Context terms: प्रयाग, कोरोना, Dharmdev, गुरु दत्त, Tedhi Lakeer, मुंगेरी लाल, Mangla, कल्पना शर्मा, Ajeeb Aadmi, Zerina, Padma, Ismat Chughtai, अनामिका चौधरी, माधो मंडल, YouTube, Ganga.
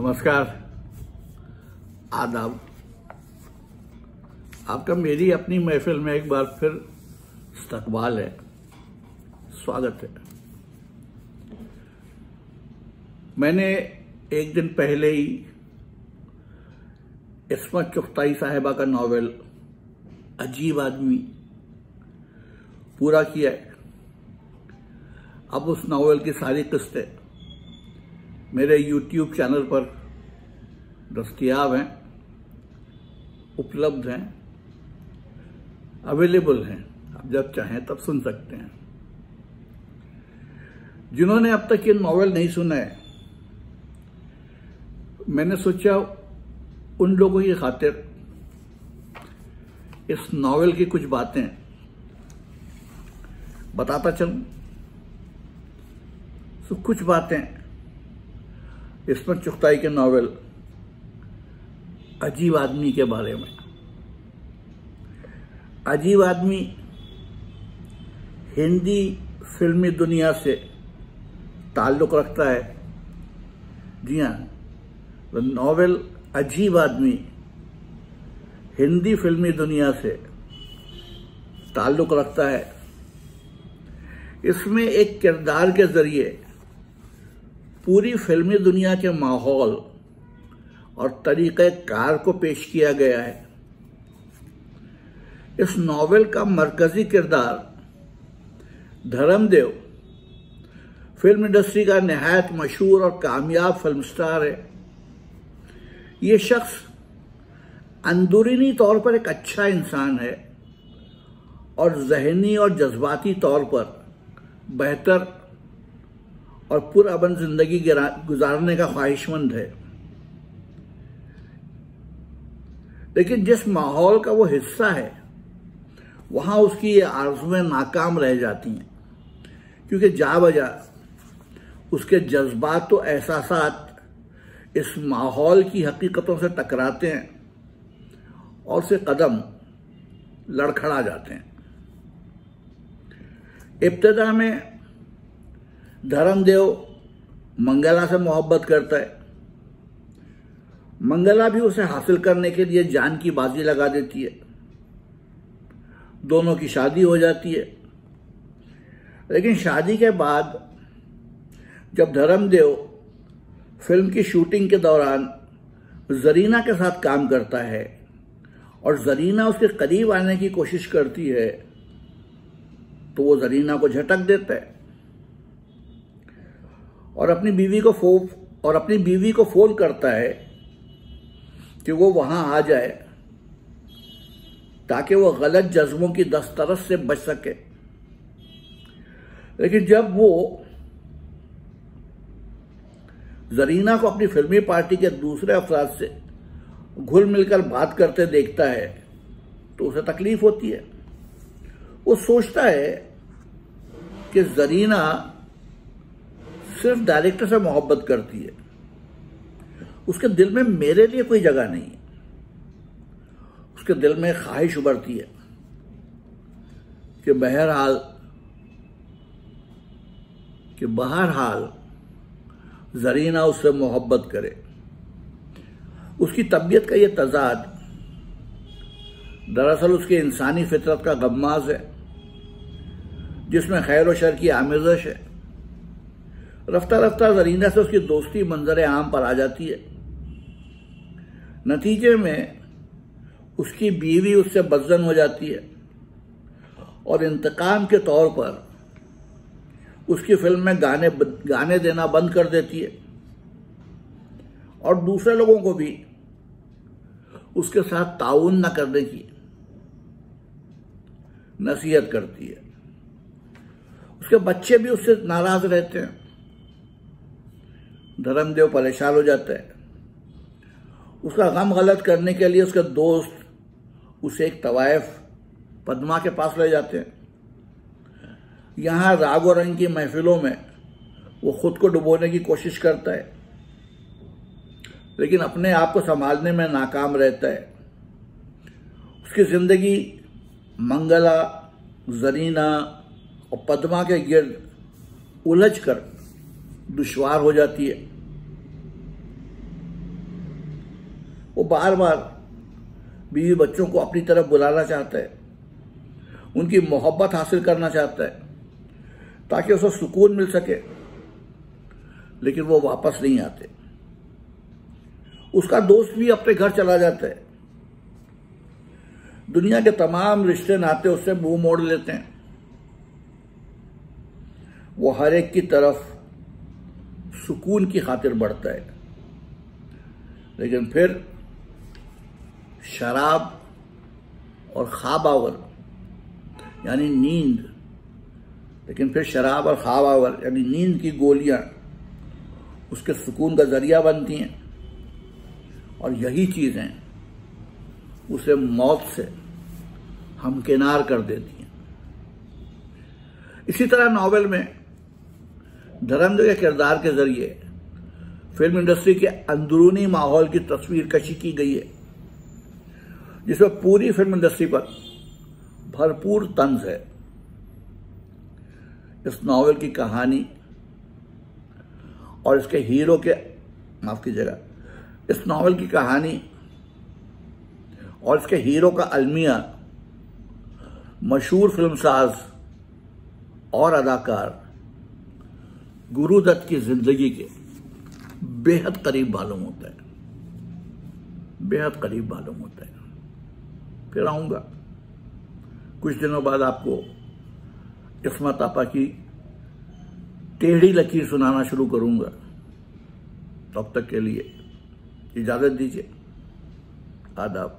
नमस्कार, आदाब। आपका मेरी अपनी महफिल में एक बार फिर इस्तकबाल है, स्वागत है। मैंने एक दिन पहले ही इस्मत चुगताई साहिबा का नावल अजीब आदमी पूरा किया है। अब उस नावल की सारी किस्तें मेरे YouTube चैनल पर दस्तियाब हैं, उपलब्ध हैं, अवेलेबल हैं। आप जब चाहें तब सुन सकते हैं। जिन्होंने अब तक ये नावल नहीं सुना है, मैंने सोचा उन लोगों की खातिर इस नावल की कुछ बातें बताता चलूं। तो कुछ बातें इस्मत चुगताई के नावल अजीब आदमी के बारे में। अजीब आदमी हिंदी फिल्मी दुनिया से ताल्लुक़ रखता है। जी हाँ, द नावल अजीब आदमी हिंदी फिल्मी दुनिया से ताल्लुक़ रखता है। इसमें एक किरदार के ज़रिए पूरी फिल्मी दुनिया के माहौल और तरीक़ेकार को पेश किया गया है। इस नावल का मरकज़ी किरदार धर्मदेव फिल्म इंडस्ट्री का नहायत मशहूर और कामयाब फिल्म स्टार है। ये शख्स अंदरूनी तौर पर एक अच्छा इंसान है और ज़हनी और जज्बाती तौर पर बेहतर और पुरअमन जिंदगी गुजारने का ख्वाहिशमंद है। लेकिन जिस माहौल का वो हिस्सा है, वहां उसकी ये आरजुएं नाकाम रह जाती हैं, क्योंकि जा बजा उसके जज्बात और एहसासात इस माहौल की हकीकतों से टकराते हैं और उसके कदम लड़खड़ा जाते हैं। इब्तिदा में धर्मदेव मंगला से मोहब्बत करता है। मंगला भी उसे हासिल करने के लिए जान की बाजी लगा देती है। दोनों की शादी हो जाती है। लेकिन शादी के बाद जब धर्मदेव फिल्म की शूटिंग के दौरान ज़रीना के साथ काम करता है और ज़रीना उसके करीब आने की कोशिश करती है, तो वो ज़रीना को झटक देता है और अपनी बीवी को फोन करता है कि वो वहां आ जाए ताकि वो गलत जज्बों की दस्तरस से बच सके। लेकिन जब वो ज़रीना को अपनी फिल्मी पार्टी के दूसरे अफराद से घुल मिलकर बात करते देखता है, तो उसे तकलीफ होती है। वो सोचता है कि ज़रीना सिर्फ डायरेक्टर से मोहब्बत करती है, उसके दिल में मेरे लिए कोई जगह नहीं है। उसके दिल में ख्वाहिश उभरती है कि बहरहाल ज़रीना उससे मोहब्बत करे। उसकी तबीयत का ये तजाद दरअसल उसके इंसानी फितरत का गम्माज़ है, जिसमें खैर व शर की आमेजश है। रफ्ता रफ्ता ज़रीना से उसकी दोस्ती मंजर आम पर आ जाती है। नतीजे में उसकी बीवी उससे बदजन हो जाती है और इंतकाम के तौर पर उसकी फिल्म में गाने देना बंद कर देती है और दूसरे लोगों को भी उसके साथ ताउन न करने की नसीहत करती है। उसके बच्चे भी उससे नाराज रहते हैं। धर्मदेव परेशान हो जाता है। उसका गम गलत करने के लिए उसके दोस्त उसे एक तवाइफ पद्मा के पास ले जाते हैं। यहाँ राग और रंग की महफिलों में वो खुद को डुबोने की कोशिश करता है, लेकिन अपने आप को संभालने में नाकाम रहता है। उसकी ज़िंदगी मंगला, ज़रीना और पद्मा के गिर्द उलझ कर दुश्वार हो जाती है। वो बार बार बीवी बच्चों को अपनी तरफ बुलाना चाहता है, उनकी मोहब्बत हासिल करना चाहता है ताकि उसको सुकून मिल सके, लेकिन वो वापस नहीं आते। उसका दोस्त भी अपने घर चला जाता है, दुनिया के तमाम रिश्ते नाते उससे मुंह मोड़ लेते हैं। वो हर एक की तरफ सुकून की खातिर बढ़ता है, लेकिन फिर शराब और ख्वाबावर यानी नींद, लेकिन फिर शराब और ख्वाबावर यानी नींद की गोलियां उसके सुकून का जरिया बनती हैं, और यही चीज़ें उसे मौत से हमकिनार कर देती हैं। इसी तरह नावल में धर्मदेव के किरदार के जरिए फिल्म इंडस्ट्री के अंदरूनी माहौल की तस्वीर कशी की गई है, जिसमें पूरी फिल्म इंडस्ट्री पर भरपूर तंज है। इस नावल की कहानी और इसके हीरो के इस नावल की कहानी और इसके हीरो का अलमिया मशहूर फिल्मसाज और अदाकार गुरु दत्त की जिंदगी के बेहद करीब मालूम होता है, बेहद करीब मालूम होता है। फिर आऊँगा कुछ दिनों बाद, आपको इस्मत आपा की टेढ़ी लकीर सुनाना शुरू करूँगा। तब तक के लिए इजाज़त दीजिए, आदाब।